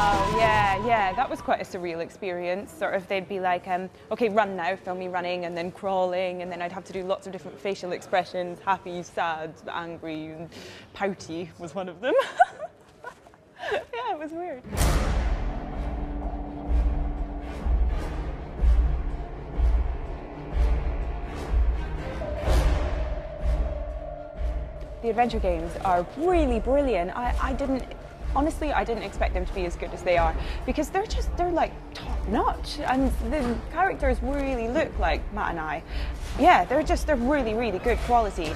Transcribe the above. Oh, yeah, that was quite a surreal experience. Sort of, they'd be like, okay, run now, film me running, and then crawling, and then I'd have to do lots of different facial expressions, happy, sad, angry, and pouty was one of them. Yeah, it was weird. The adventure games are really brilliant. Honestly, I didn't expect them to be as good as they are, because they're like top-notch, and the characters really look like Matt and I. Yeah, they're really, really good quality.